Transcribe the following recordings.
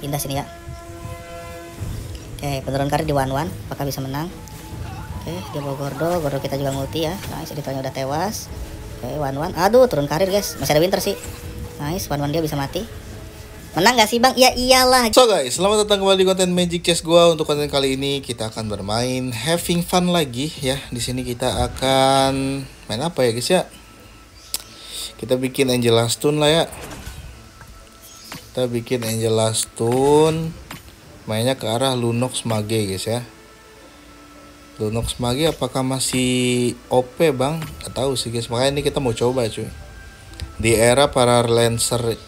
pindah sini ya. Oke, penurunan karir di 1-1, apakah bisa menang? Oke, dia bawa Gordo, Gordo kita juga multi ya. Nice, Irritailnya udah tewas. Oke, 1-1, aduh turun karir guys, masih ada winter sih. Nice, 1-1 dia bisa mati. Menang gak sih bang? Ya iyalah. So guys, selamat datang kembali di konten Magic Chess gua. Untuk konten kali ini kita akan bermain having fun lagi ya. Di sini kita akan main apa ya guys ya? Kita bikin Angela Stun lah ya. Kita bikin Angela Stun. Mainnya ke arah Lunox Mage guys ya. Lunox Mage apakah masih OP bang? Gak tahu sih guys. Makanya ini kita mau coba cuy. Di era para lancer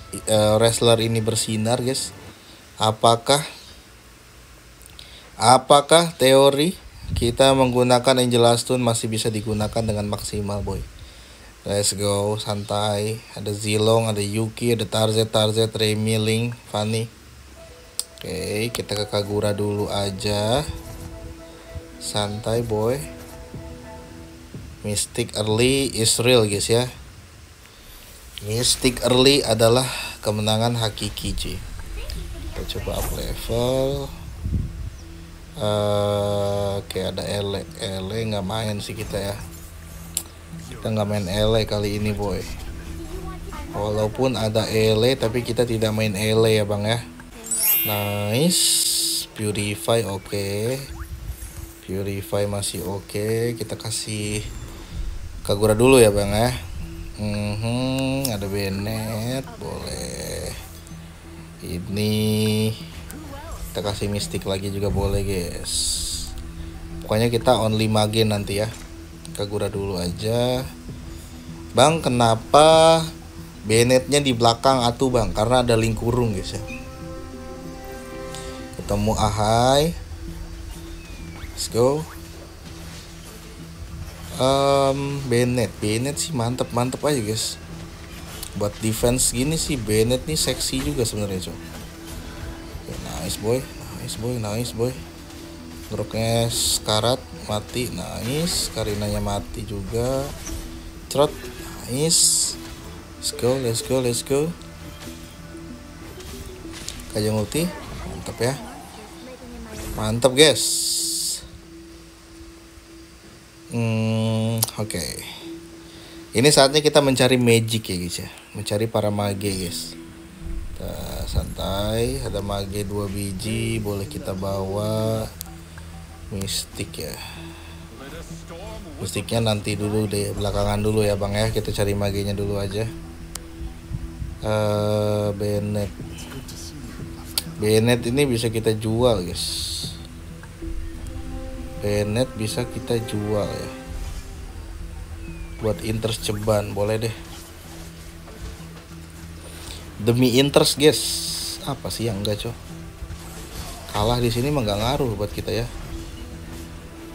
wrestler ini bersinar guys, apakah teori kita menggunakan Angela Stun masih bisa digunakan dengan maksimal boy? Let's go, santai. Ada Zilong, ada Yuki, ada Tarze, Treemilling, Fani. Oke, kita ke Kagura dulu aja, santai boy. Mystic Early is real guys ya. Mystic Early adalah kemenangan hakiki cuy. Kita coba up level. Oke, ada Ele. Ele nggak main sih kita ya. Kita nggak main Ele kali ini boy. Walaupun ada Ele tapi kita tidak main Ele ya bang ya. Nice. Purify oke. Purify masih oke. Kita kasih Kagura dulu ya bang ya. Ada Bennett, boleh. Ini kita kasih Mystic lagi juga boleh guys. Pokoknya kita only mage nanti ya. Kagura dulu aja bang. Kenapa Bennettnya di belakang atuh bang? Karena ada link kurung guys ya. Ketemu ahai. Let's go. Bennett sih mantep aja guys. Buat defense gini sih Bennett nih seksi juga sebenarnya coy. Okay, nice boy. Drognya sekarat mati, nice. Karinanya mati juga. Trot, nice. Let's go. Kajang ulti, mantep ya. Mantep guys. Oke. Ini saatnya kita mencari magic ya guys ya. Mencari para mage guys. Kita santai. Ada mage 2 biji. Boleh kita bawa Mystic ya. Mysticnya nanti dulu deh, belakangan dulu ya bang ya. Kita cari magenya dulu aja. Bennett ini bisa kita jual guys. Bennett bisa kita jual ya. Buat interest ceban boleh deh. Demi interest guys. Apa sih yang enggak coy? Kalah di sini mah enggak ngaruh buat kita ya.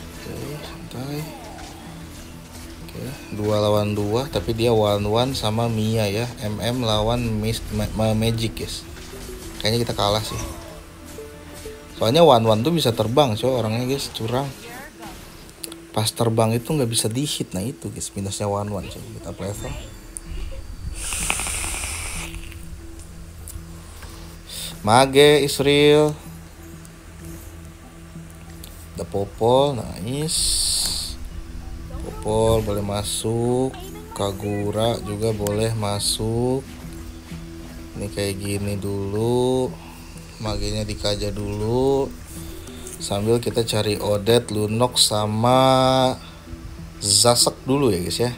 Oke, santai. Oke, 2 lawan 2 tapi dia 1-1 sama Mia ya. Lawan Magic guys. Kayaknya kita kalah sih. Soalnya 1-1 tuh bisa terbang coy orangnya guys, curang. Pas terbang itu nggak bisa di-hit, nah itu guys minusnya 1-1 coy. Kita level. Mage Israel. The Popol, nice. Popol boleh masuk. Kagura juga boleh masuk. Ini kayak gini dulu. Magenya dikaja dulu sambil kita cari Odette, Lunox sama Zasek dulu ya guys ya.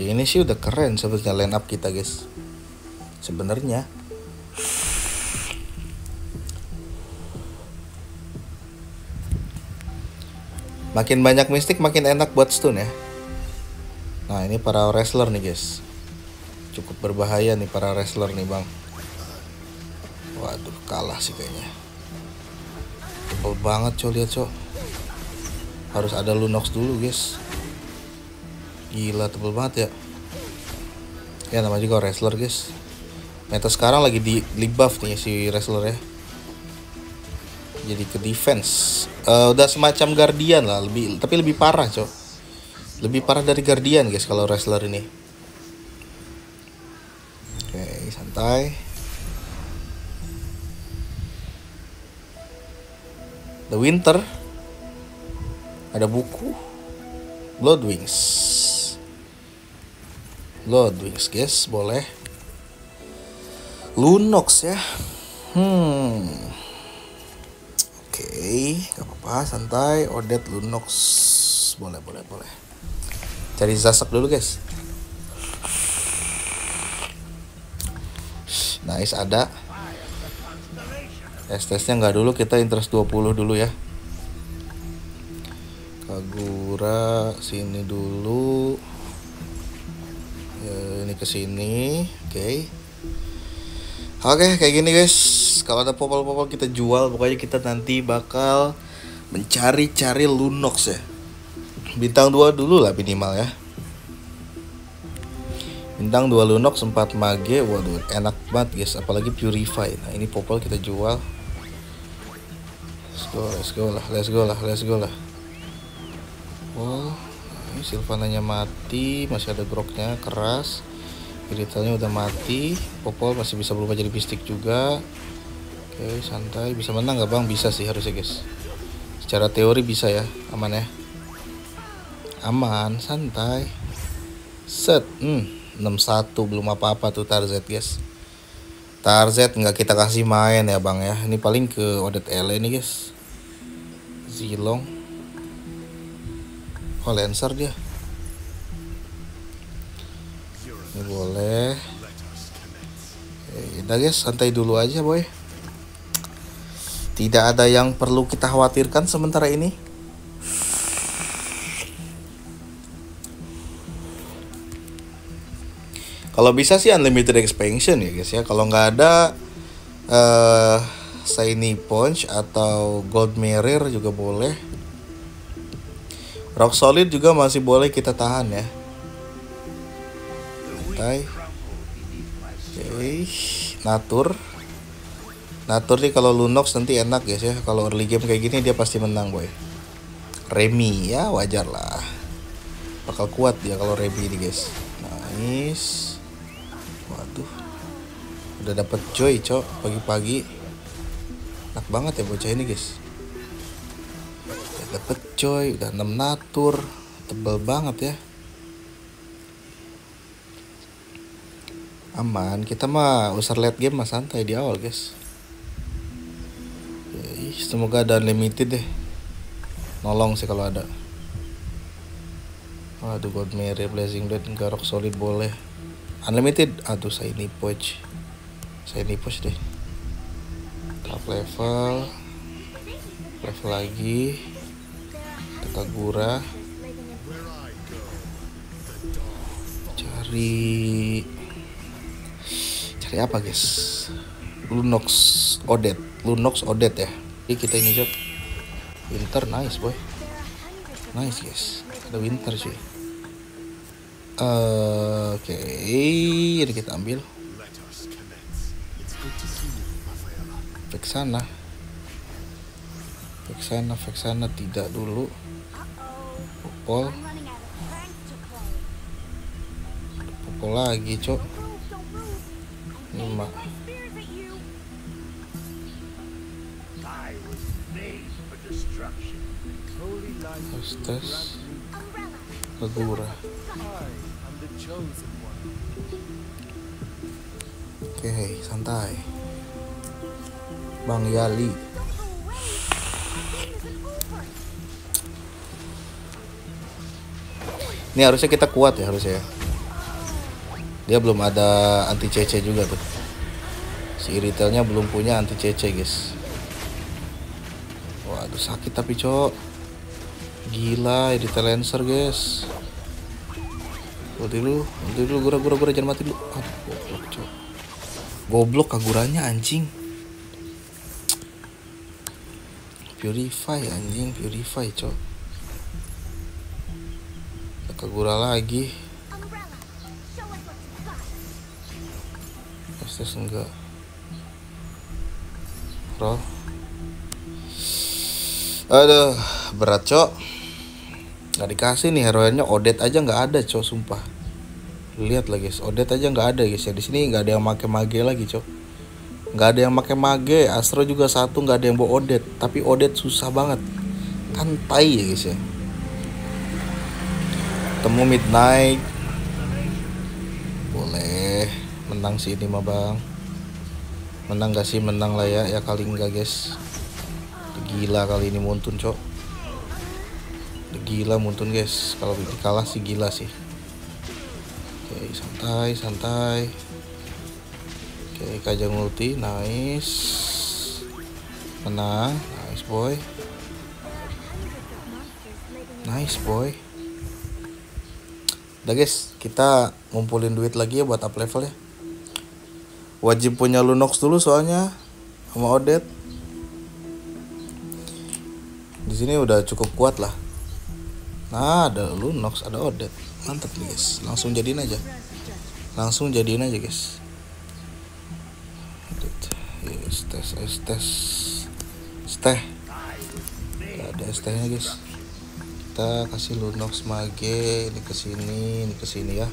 Ini sih udah keren sebenarnya line up kita guys. Sebenarnya makin banyak Mystic makin enak buat stun ya. Nah ini para wrestler nih guys. Cukup berbahaya nih para wrestler nih bang. Waduh, kalah sih kayaknya. Tebel banget coy, lihat coy. Harus ada Lunox dulu guys. Gila tebel banget ya. Ya namanya juga wrestler guys. Meta sekarang lagi di buff nih si wrestler ya. Jadi ke defense. Udah semacam guardian lah, tapi lebih parah coy. Lebih parah dari guardian guys kalau wrestler ini. Oke, santai. The Winter. Ada buku Blood Wings. Blood Wings, guys, boleh. Lunox ya. Oke, gak apa-apa, santai. Odette, Lunox. Boleh, boleh, boleh. Cari Zasek dulu, guys. Nice, ada. Tesnya nggak dulu, kita interest 20 dulu ya. Kagura sini dulu. Ya, ini ke sini. Oke. Oke, kayak gini guys. Kalau ada popol-popol kita jual, pokoknya kita nanti bakal mencari-cari Lunox ya. Bintang 2 dulu lah minimal ya. Bintang 2 Lunox, 4 mage. Waduh, enak banget guys, apalagi purify. Nah, ini popol kita jual. Let's go, let's go lah, let's go lah, let's go lah. Oh, ini Silvananya mati, masih ada groknya keras. Irritailnya udah mati, Popol masih bisa berubah jadi Mystic juga. Oke, santai. Bisa menang gak bang? Bisa sih harusnya guys. Secara teori bisa ya, aman ya. Aman, santai. Set, 61 belum apa-apa tuh Tarze guys. Tarze nggak kita kasih main ya bang ya. Ini paling ke Odette Ele nih guys. Zilong. Oh, Lancer dia. Ini boleh. Udah guys, santai dulu aja boy. Tidak ada yang perlu kita khawatirkan sementara ini. Kalau bisa sih unlimited expansion ya guys ya. Kalau nggak ada shiny punch atau gold mirror juga boleh. Rock solid juga masih boleh kita tahan ya. Okay. Natur nih kalau Lunox nanti enak guys ya. Kalau early game kayak gini dia pasti menang boy. Remy ya, wajar lah. Bakal kuat dia kalau Remy ini guys. Nice. Waduh, udah dapet joy cok pagi-pagi. Enak banget ya bocah ini guys. Udah dapet joy, udah 6 natur. Tebel banget ya. Aman, kita mah usah late game mah santai di awal guys. Semoga ada unlimited deh. Nolong sih kalau ada. Aduh, God Mary, Blazing Blade, Garok Solid boleh. Unlimited, aduh shiny pouch deh. Top level lagi. Kagura. Cari apa guys? Lunox Odette ya. Ini kita ini job Winter, nice boy. Nice guys, ada Winter sih. Oke, ini kita ambil. Vexana tidak dulu. Popol lagi cok. 5. Hostes Kagura. Oke, santai Bang Yali. Ini harusnya kita kuat ya harusnya ya. Dia belum ada anti CC juga tuh. Si Irritailnya belum punya anti CC guys. Waduh, sakit tapi cok. Gila, Irritail Lancer guys. Nanti dulu gura-gura jangan mati dulu. Aduh, goblok cok. Goblok Kaguranya anjing. Purify cok. Kagura lagi. Terus enggak roll. Aduh, berat cok. Nggak dikasih nih heroinnya. Odette aja nggak ada cok, sumpah. Lihat lah guys, Odette aja nggak ada guys ya. Di sini nggak ada yang make mage lagi cok. Nggak ada yang pakai mage, Astro juga satu, nggak ada yang bawa Odette. Tapi Odette susah banget. Kan tai ya guys ya. Temu Midnight. Boleh. Menang sih ini mah bang. Menang gak sih? Menang lah ya. Ya kali enggak guys. Gila kali ini Muntun cok. Gila Muntun guys. Kalau kalah sih gila sih. Oke santai santai. Oke, Kajang ulti, nice. Menang, nice boy. Nice boy. Udah guys, kita ngumpulin duit lagi ya buat up level ya. Wajib punya Lunox dulu soalnya sama Odette. Di sini udah cukup kuat lah. Nah, ada Lunox, ada Odette. Mantap nih guys. Langsung jadiin aja. Langsung jadiin aja guys. Yes, tes steh. Ada stehnya guys. Kita kasih Lunox mage ini ke sini ya.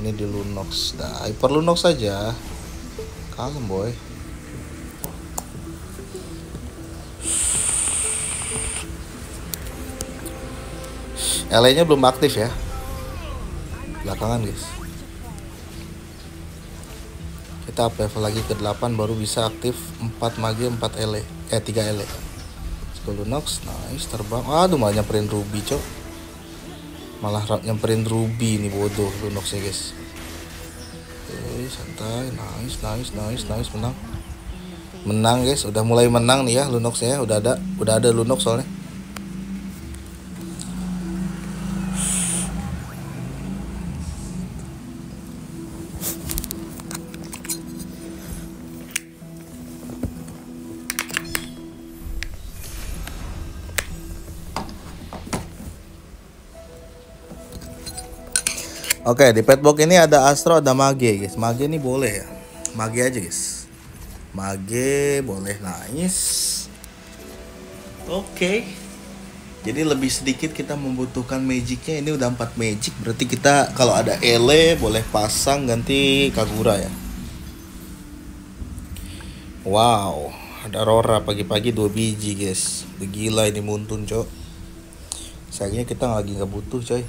Ini di Lunox. Nah, hyper Lunox aja. Kalem boy. Ele-nya belum aktif ya. Belakangan guys. Kita up level lagi ke 8 baru bisa aktif 4 mage 4 ele, 3 ele. Lunox, nice terbang. Aduh malah nyamperin Ruby cok. Malah nyamperin Ruby nih bodoh Lunoxnya guys. Oke, santai, nice nice nice nice, menang. Menang guys, udah mulai menang nih ya Lunoxnya, udah ada Lunox soalnya. Oke, di pet box ini ada Astro, ada mage guys. Mage ini boleh ya. Mage aja guys. Mage boleh, nice. Oke. Jadi lebih sedikit kita membutuhkan magicnya. Ini udah 4 magic. Berarti kita kalau ada Ele boleh pasang ganti Kagura ya. Wow, ada Rora pagi-pagi 2 biji guys. Gila ini Muntun cok. Sayangnya kita lagi nggak butuh coy.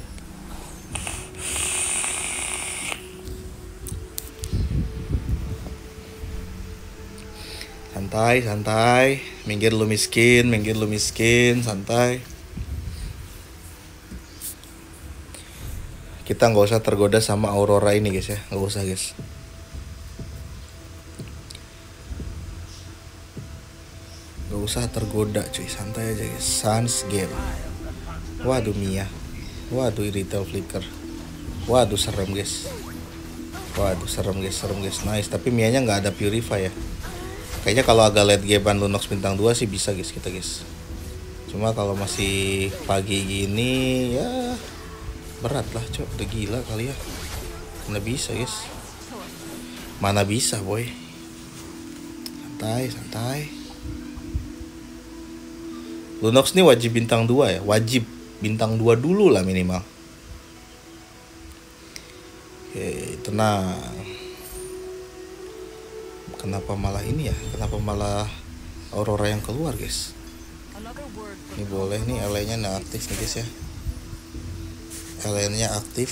Santai, santai. Minggir lu miskin, santai. Kita nggak usah tergoda sama Aurora ini guys ya, nggak usah guys. Nggak usah tergoda cuy, santai aja guys. Sans game. Waduh Mia. Waduh Irritail flicker. Waduh serem guys. Waduh serem guys, serem guys. Nice, tapi Mia-nya nggak ada purify ya. Kayaknya kalau agak late game-an Lunox bintang 2 sih bisa guys kita guys. Cuma kalau masih pagi gini ya berat lah cok. Udah gila kali ya. Mana bisa guys. Mana bisa boy. Santai santai. Lunox nih wajib bintang 2 ya. Wajib bintang 2 dulu lah minimal. Oke tenang. Kenapa malah ini ya? Kenapa malah Aurora yang keluar guys? Ini boleh nih, LN-nya nggak aktif nih guys ya. LN-nya aktif.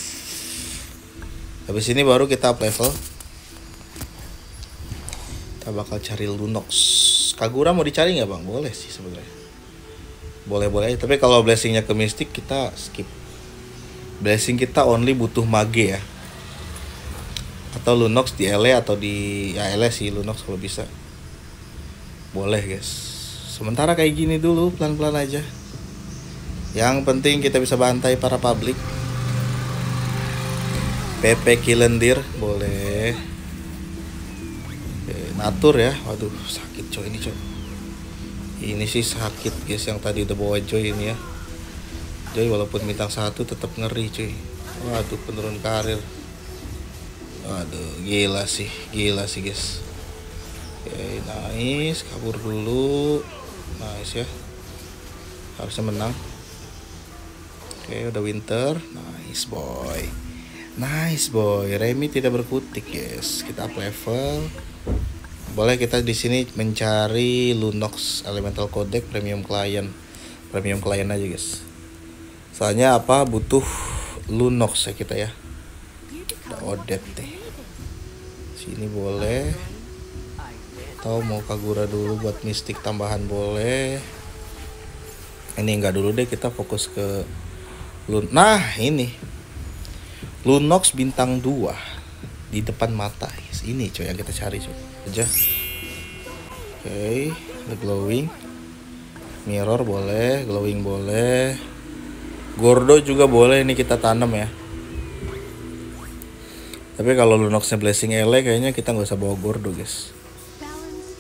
Habis ini baru kita up level. Kita bakal cari Lunox. Kagura mau dicari nggak bang? Boleh sih sebenarnya. Boleh-boleh. Tapi kalau blessingnya ke Mystic kita skip. Blessing kita only butuh mage ya. Atau Lunox di Ele atau di ya Ele sih Lunox kalau bisa. Boleh guys. Sementara kayak gini dulu pelan-pelan aja. Yang penting kita bisa bantai para publik. PP Kilendir boleh. Oke, natur ya. Waduh sakit coy ini coy. Ini sih sakit guys yang tadi udah bawa Joy ini ya. Joy walaupun bintang 1 tetap ngeri cuy. Waduh penurun karir. Aduh, gila sih guys. Oke, nice, kabur dulu. Nice ya. Harusnya menang. Oke, udah winter. Nice boy. Nice boy, Remy tidak berkutik guys. Kita up level. Boleh, kita di sini mencari Lunox Elemental Codec premium client aja, guys. Soalnya apa? Butuh Lunox ya kita ya. Ada Odette. Sini boleh. Atau mau Kagura dulu buat mistik tambahan boleh. Ini enggak dulu deh, kita fokus ke Lunox. Nah, ini. Lunox bintang 2. Di depan mata ini coy yang kita cari coy aja. Oke, the glowing mirror boleh, glowing boleh, Gordo juga boleh, ini kita tanam ya. Tapi kalau Lunoxnya blessing Ele kayaknya kita nggak usah bawa Gordo guys.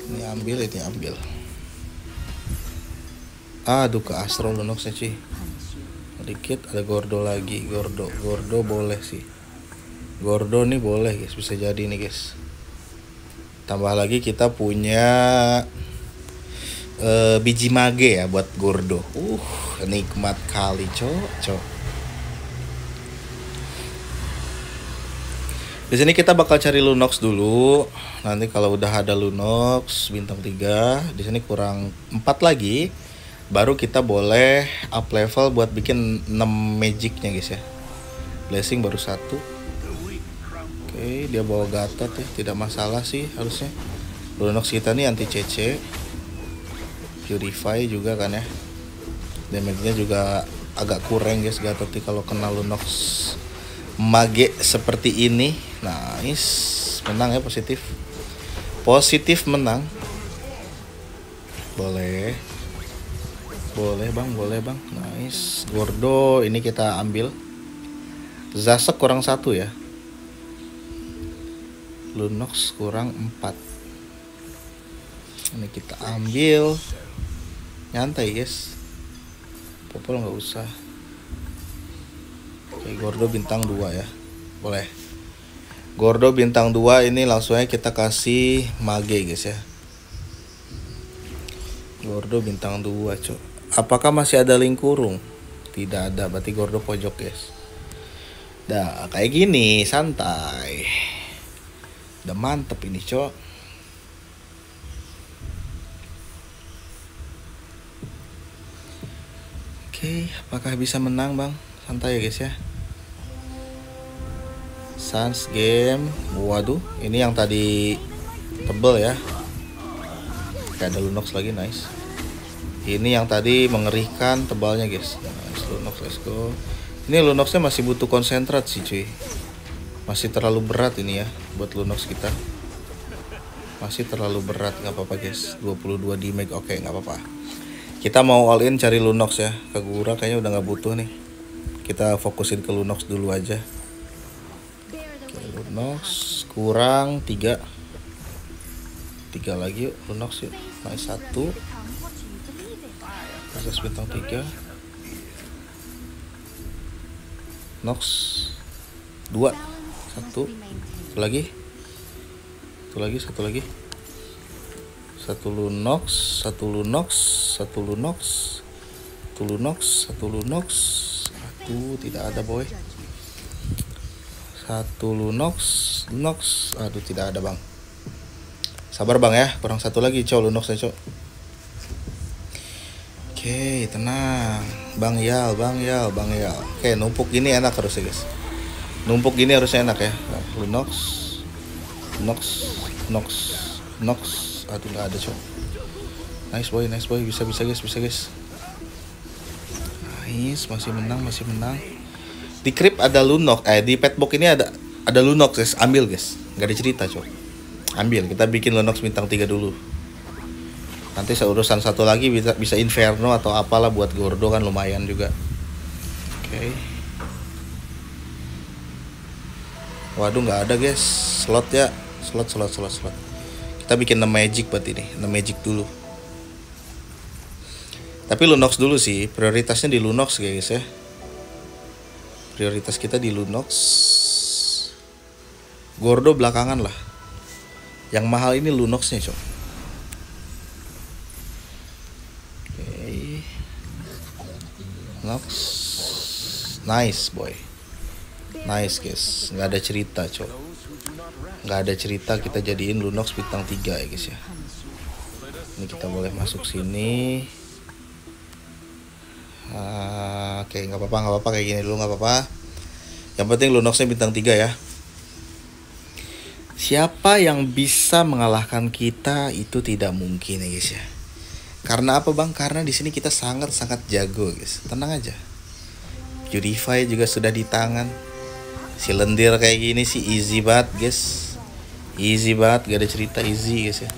Ini ambil, ini ambil. Aduh ke Astro Lunoxnya sih sedikit. Ada Gordo lagi, Gordo boleh sih. Gordo nih boleh guys, bisa jadi nih guys. Tambah lagi kita punya biji mage ya buat Gordo. Nikmat kali cok. Di sini kita bakal cari Lunox dulu. Nanti kalau udah ada Lunox bintang 3, di sini kurang 4 lagi, baru kita boleh up level buat bikin 6 magicnya guys ya. Blessing baru 1. Oke, dia bawa Gatot ya, tidak masalah sih harusnya. Lunox kita nih anti CC, purify juga kan ya. Damage-nya juga agak kurang guys Gatot nih kalau kena Lunox mage seperti ini. Nice, menang ya, positif. Positif menang. Boleh. Boleh bang, boleh bang. Nice. Gordo ini kita ambil. Zasek kurang 1 ya. Lunox kurang 4. Ini kita ambil. Nyantai guys. Popol nggak usah. Oke, Gordo bintang 2 ya. Boleh. Gordo bintang 2 ini langsungnya kita kasih mage guys ya. Gordo bintang 2 cok. Apakah masih ada link kurung? Tidak ada, berarti Gordo pojok guys. Dah kayak gini santai. Udah mantep ini cok. Oke, apakah bisa menang bang? Santai ya guys ya. Sans game. Waduh, ini yang tadi tebel ya. Kayak ada Lunox lagi, nice. Ini yang tadi mengerikan tebalnya guys. Nice, Lunox, let's go. Ini Lunoxnya masih butuh konsentrat sih cuy. Masih terlalu berat ini ya buat Lunox kita. Masih terlalu berat, nggak apa-apa guys. 22 damage, oke nggak apa-apa. Kita mau all in cari Lunox ya. Kagura kayaknya udah nggak butuh nih. Kita fokusin ke Lunox dulu aja. Oke, Lunox kurang 3. 3 lagi yuk Lunox yuk. Naik 1. Proses bintang 3. Lunox 2. Satu lagi. Satu Lunox. Aduh, tidak ada boy. Satu Lunox. Aduh, tidak ada bang. Sabar bang ya, kurang 1 lagi cow Lunoxnya cow. Oke, tenang. Bang Yal. Oke, numpuk gini enak harusnya guys. Numpuk gini harusnya enak ya. Lunox. Aduh nggak ada coy. Nice boy. Bisa guys. Nice, masih menang. Di creep ada Lunox. Di pet box ini ada Lunox guys. Ambil guys. Nggak ada cerita coy. Ambil. Kita bikin Lunox bintang 3 dulu. Nanti seurusan 1 lagi bisa Inferno atau apalah buat Gordo kan lumayan juga. Oke. Waduh nggak ada guys, slot ya, slot. Kita bikin 6 magic buat ini, 6 magic dulu. Tapi Lunox dulu sih, prioritasnya di Lunox guys ya. Prioritas kita di Lunox. Gordo belakangan lah. Yang mahal ini Lunoxnya coy. Oke. Lunox. Nice boy. Nice guys, nggak ada cerita coy. nggak ada cerita kita jadiin Lunox bintang 3 ya guys ya. Ini kita boleh masuk sini. Oke, nggak apa-apa kayak gini dulu, nggak apa-apa. Yang penting Lunoxnya bintang 3 ya. Siapa yang bisa mengalahkan kita itu tidak mungkin ya guys ya. Karena apa bang? Karena di sini kita sangat-sangat jago guys. Tenang aja. Purify juga sudah di tangan. Silendir kayak gini sih easy banget guys. Easy banget, gak ada cerita, easy guys ya.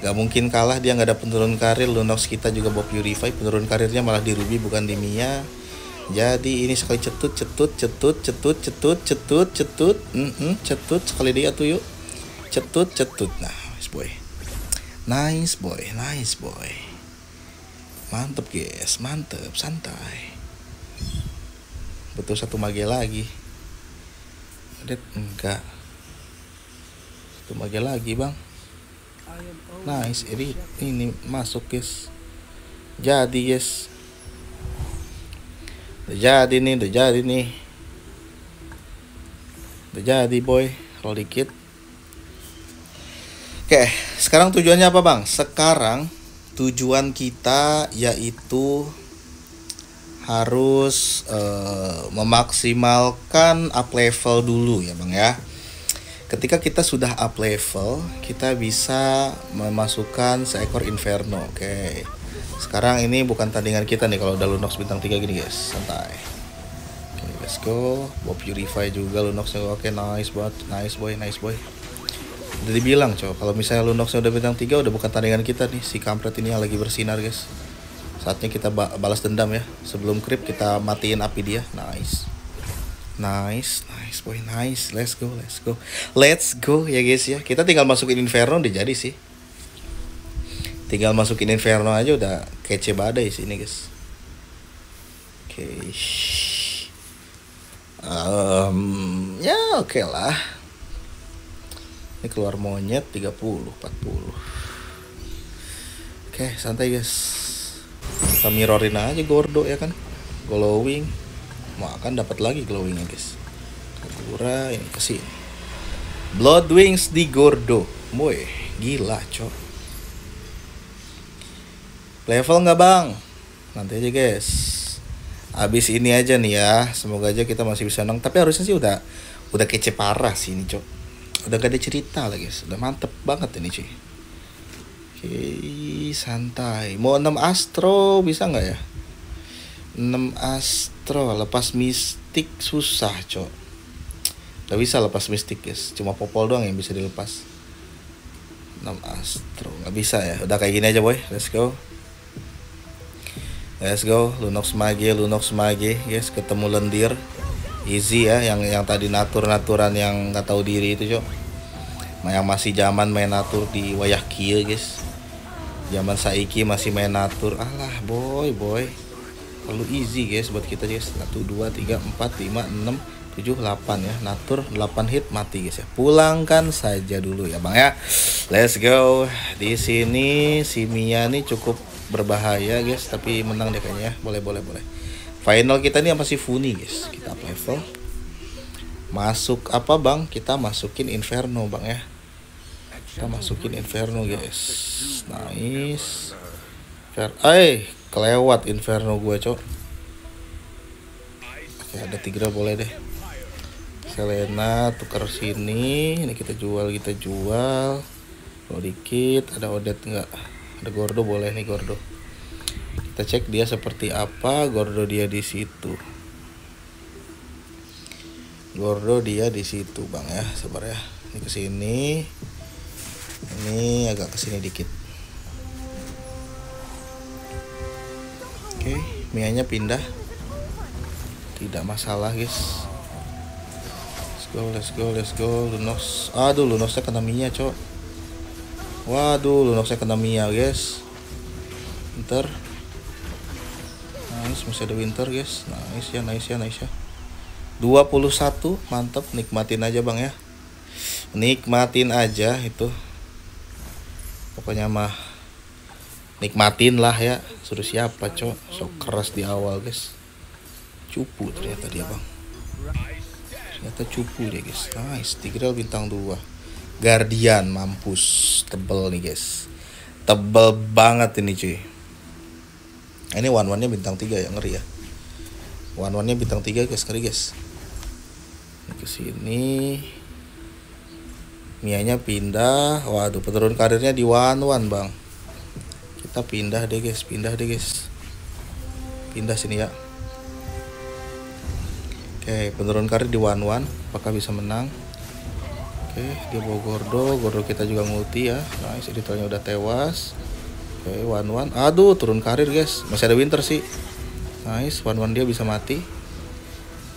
Gak mungkin kalah dia, gak ada penurun karir. Lunox kita juga bawa purify, penurun karirnya malah di Ruby bukan di Mia. Jadi ini sekali cetut sekali dia tuh yuk. Cetut. Nah, nice boy. Mantep guys, mantep, santai. Betul satu mage lagi. Odette enggak. Satu mage lagi, Bang. Nice, ini masuk, guys. Jadi, guys. Udah jadi, boy. Roll dikit. Oke, sekarang tujuannya apa, Bang? Sekarang tujuan kita yaitu harus memaksimalkan up level dulu ya bang ya. Ketika kita sudah up level, kita bisa memasukkan seekor inferno. Oke. Sekarang ini bukan tandingan kita nih kalau udah Lunox bintang 3 gini guys, santai. Oke, let's go. Bawa purify juga Lunoxnya. Oke, nice banget. Nice boy. Udah dibilang coy, kalau misalnya Lunoxnya udah bintang 3 udah bukan tandingan kita nih, si kampret ini yang lagi bersinar guys. Saatnya kita balas dendam ya. Sebelum creep kita matiin api dia. Nice boy. Let's go ya guys ya. Kita tinggal masukin inferno udah jadi sih. Tinggal masukin inferno aja udah kece badai sih ini guys. Oke. Ya oke lah. Ini keluar monyet 30, 40. Oke, santai guys. Kita mirrorin aja Gordo ya kan, glowing, makan dapat lagi glowingnya guys. Kagura ini kesini. Blood Wings di Gordo, boy, gila cok. Level nggak bang? Nanti aja guys. Abis ini aja nih ya, semoga aja kita masih bisa nong. Tapi harusnya sih udah kece parah sih ini cok. Udah gak ada cerita lah guys, udah mantep banget ini cuy. Oke, santai. Mau 6 astro bisa nggak ya? 6 astro lepas mistik susah cok. Nggak bisa lepas mistik guys, cuma popol doang yang bisa dilepas. 6 astro nggak bisa ya. Udah kayak gini aja boy, let's go. Let's go, Lunox mage guys, ketemu lendir. Easy ya, yang tadi naturan yang nggak tahu diri itu cok. Yang masih zaman main natur di wayah kia guys. Zaman saiki masih main natur. Alah boy. Perlu easy guys buat kita guys. 1, 2, 3, 4, 5, 6, 7, 8 ya. Natur 8 hit mati guys ya. Pulangkan saja dulu ya bang ya. Let's go. Di sini si Mia nih cukup berbahaya guys. Tapi menang deh kayaknya. Boleh. Final kita nih sama si Fani guys. Kita up level. Masuk apa bang? Kita masukin inferno bang ya. Kita masukin inferno guys. Nice. Kelewat inferno gue cok. Oke, ada Tigreal boleh deh. Selena tukar sini. Ini kita jual. Kalau dikit ada Odette enggak? Ada Gordo boleh nih Gordo. Kita cek dia seperti apa. Gordo dia di situ. Bang ya, sabar ya. Ini kesini. Ini agak kesini dikit. Oke, Mianya pindah. Tidak masalah, guys. Let's go. Lunox. Aduh, Lunoxnya kena Mia, cok. Waduh, Lunoxnya kena Mia, guys. Winter. Nice, masih ada winter, guys. Nice ya. 21 mantep, nikmatin aja bang ya, nikmatin aja itu pokoknya mah nikmatin lah ya. Suruh siapa cok, sok keras di awal guys, cupu ternyata dia bang. Ternyata cupu dia guys. Nice, Tigreal bintang 2. Guardian, mampus. Tebel nih guys. Tebel banget ini cuy. Ini one-one-nya bintang 3 ya, ngeri ya. One-one-nya bintang 3 guys, ngeri guys. Ke sini. Mianya pindah. Waduh, peturun karirnya di one-one, Bang. Kita pindah deh guys, pindah deh guys. Pindah sini ya. Oke, penurun karir di one-one. Apakah bisa menang? Oke, dia bawa Gordo. Gordo kita juga ngulti ya. Nice, editornya udah tewas. Oke, one-one. Aduh, turun karir guys. Masih ada winter sih. Nice, one-one dia bisa mati.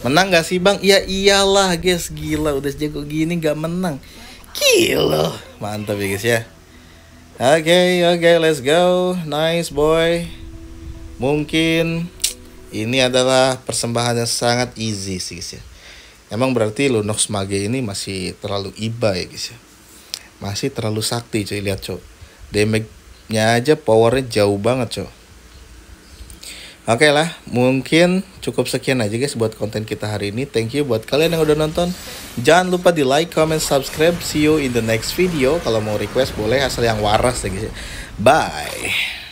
Menang gak sih bang? Ya iyalah guys, gila. Udah sejago gini gak menang. Gila. Mantap ya guys ya. Oke, oke, let's go. Nice boy. Mungkin ini adalah persembahan yang sangat easy sih guys ya. Emang berarti Lunox Mage ini masih terlalu iba ya guys ya. Masih terlalu sakti cuy, lihat coy. Damage-nya aja powernya jauh banget coy. Oke lah, mungkin cukup sekian aja guys buat konten kita hari ini. Thank you buat kalian yang udah nonton. Jangan lupa di like, comment, subscribe. See you in the next video. Kalau mau request boleh, asal yang waras ya guys ya. Bye.